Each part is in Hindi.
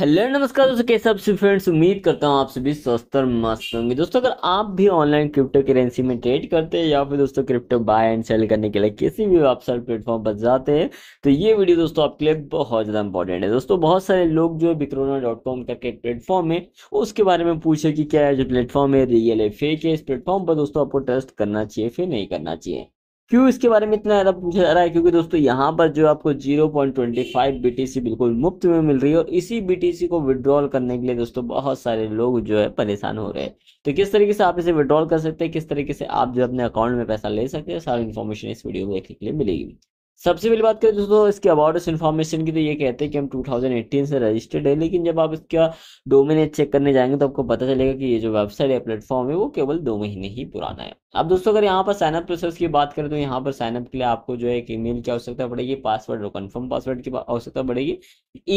हेलो नमस्कार दोस्तों, कैसे आप सभी फ्रेंड्स। उम्मीद करता हूँ आप सभी स्वस्थ और मस्त होंगे। दोस्तों अगर आप भी ऑनलाइन क्रिप्टो करेंसी में ट्रेड करते हैं या फिर दोस्तों क्रिप्टो बाय एंड सेल करने के लिए किसी भी वेबसाइट प्लेटफॉर्म पर जाते हैं तो ये वीडियो दोस्तों आपके लिए बहुत ज़्यादा इंपॉर्टेंट है। दोस्तों बहुत सारे लोग जो Bicrona.com करके एक प्लेटफॉर्म है उसके बारे में पूछे कि क्या जो प्लेटफॉर्म है रियल है फेक है, इस प्लेटफॉर्म पर दोस्तों आपको ट्रस्ट करना चाहिए फिर नहीं करना चाहिए। क्यों इसके बारे में इतना ज़्यादा पूछा जा रहा है? क्योंकि दोस्तों यहाँ पर जो आपको 0.25 BTC बिल्कुल मुफ्त में मिल रही है और इसी BTC को विड्रॉल करने के लिए दोस्तों बहुत सारे लोग जो है परेशान हो रहे हैं। तो किस तरीके से आप इसे विड्रॉल कर सकते हैं, किस तरीके से आप जो अपने अकाउंट में पैसा ले सकते हैं, सारी इन्फॉर्मेशन इस वीडियो में देखने के लिए मिलेगी। सबसे पहले बात करें दोस्तों इसके अबाउट इस इन्फॉर्मेशन की, तो ये कहते हैं कि हम 2018 से रजिस्टर्ड है, लेकिन जब आप इसका डोमेन चेक करने जाएंगे तो आपको पता चलेगा कि ये जो वेबसाइट है प्लेटफॉर्म है वो केवल 2 महीने ही पुराना है। अब दोस्तों अगर यहाँ पर साइनअप प्रोसेस की बात करें तो यहाँ पर साइनअप के लिए आपको जो है एक ईमेल की आवश्यकता पड़ेगी, पासवर्ड और कन्फर्म पासवर्ड की आवश्यकता पड़ेगी।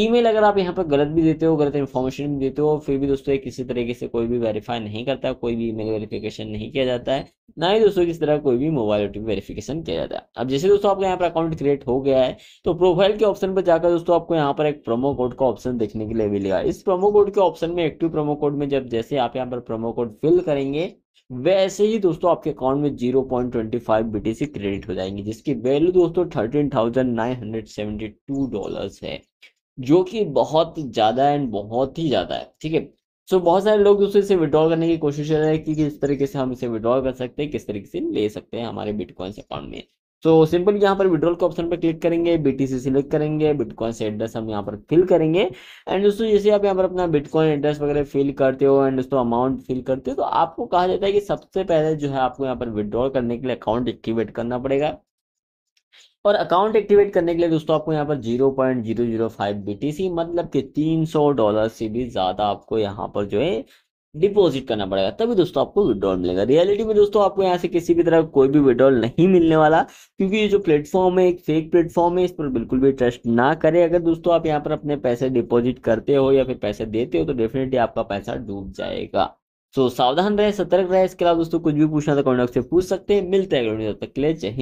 ईमेल अगर आप यहाँ पर गलत भी देते हो, गलत इन्फॉर्मेशन भी देते हो, फिर भी दोस्तों किसी तरीके से कोई भी वेरीफाई नहीं करता, कोई भी ईमेल वेरीफिकेशन नहीं किया जाता है, ना ही दोस्तों किसी तरह कोई भी मोबाइल ओटीपी वेरीफिकेशन किया जाता है। अब जैसे दोस्तों आपका यहाँ पर अकाउंट क्रिएट हो गया है तो प्रोफाइल के ऑप्शन पर जाकर दोस्तों आपको यहाँ पर एक प्रोमो कोड का ऑप्शन देखने के लिए मिलेगा। इस प्रोमो कोड के ऑप्शन में एक्टिव प्रोमो कोड में जब जैसे आप यहाँ पर प्रोमो कोड फिल करेंगे वैसे ही दोस्तों आपके अकाउंट में 0.25 BTC क्रेडिट हो जाएंगी, जिसकी वैल्यू दोस्तों $13,972 है, जो कि बहुत ज्यादा एंड बहुत ही ज्यादा है। ठीक है, सो बहुत सारे लोग दोस्तों इसे विड्रॉल करने की कोशिश कर रहे हैं कि किस तरीके से हम इसे विड्रॉल कर सकते हैं, किस तरीके से ले सकते हैं हमारे बिटकॉइन अकाउंट में। तो सिंपल यहाँ पर विड्रॉल के ऑप्शन पर क्लिक करेंगे, BTC सिलेक्ट करेंगे, बिटकॉइन से एड्रेस हम यहाँ पर फिल करेंगे। एंड दोस्तों जैसे आप यहाँ पर अपना बिटकॉइन एड्रेस वगैरह फिल करते हो एंड दोस्तों अमाउंट फिल करते हो तो आपको कहा जाता है कि सबसे पहले जो है आपको यहाँ पर विड्रॉल करने के लिए अकाउंट एक्टिवेट करना पड़ेगा। और अकाउंट एक्टिवेट करने के लिए दोस्तों आपको यहाँ पर 0.005 BTC मतलब कि $300 से भी ज़्यादा आपको यहाँ पर जो है डिपॉजिट करना पड़ेगा, तभी दोस्तों आपको विड्रॉल मिलेगा। रियलिटी में दोस्तों आपको यहाँ से किसी भी तरह कोई भी विड्रॉल नहीं मिलने वाला, क्योंकि ये जो प्लेटफॉर्म है एक फेक प्लेटफॉर्म है, इस पर बिल्कुल भी ट्रस्ट ना करें। अगर दोस्तों आप यहाँ पर अपने पैसे डिपॉजिट करते हो या फिर पैसे देते हो तो डेफिनेटली आपका पैसा डूब जाएगा। तो सावधान रहे, सतर्क रहे। इसके अलावा दोस्तों कुछ भी पूछना तो कमेंट बॉक्स से पूछ सकते हैं। मिलते हैं, तब तक के लिए जय हिंद।